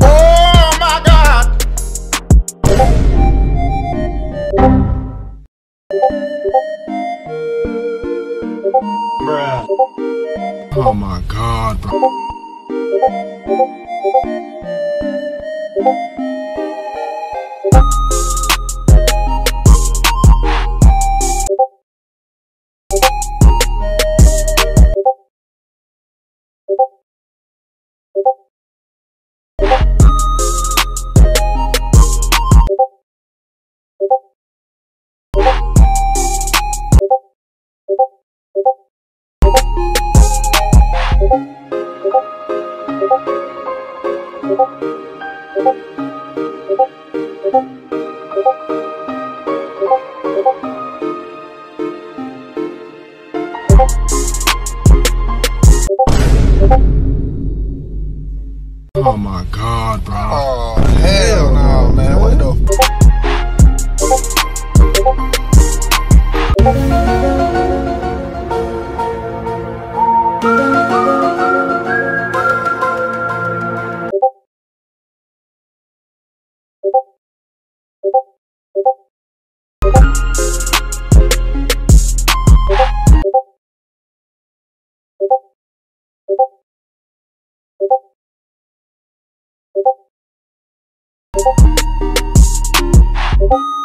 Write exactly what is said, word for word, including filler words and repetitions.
Oh my God! Bruh. Oh my God, bro. Oh my God, bro. Oh, hell no, man. What the Thank you.